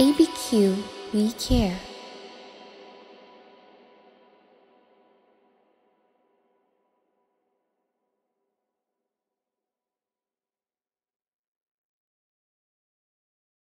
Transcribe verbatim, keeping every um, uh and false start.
A B Q, we care.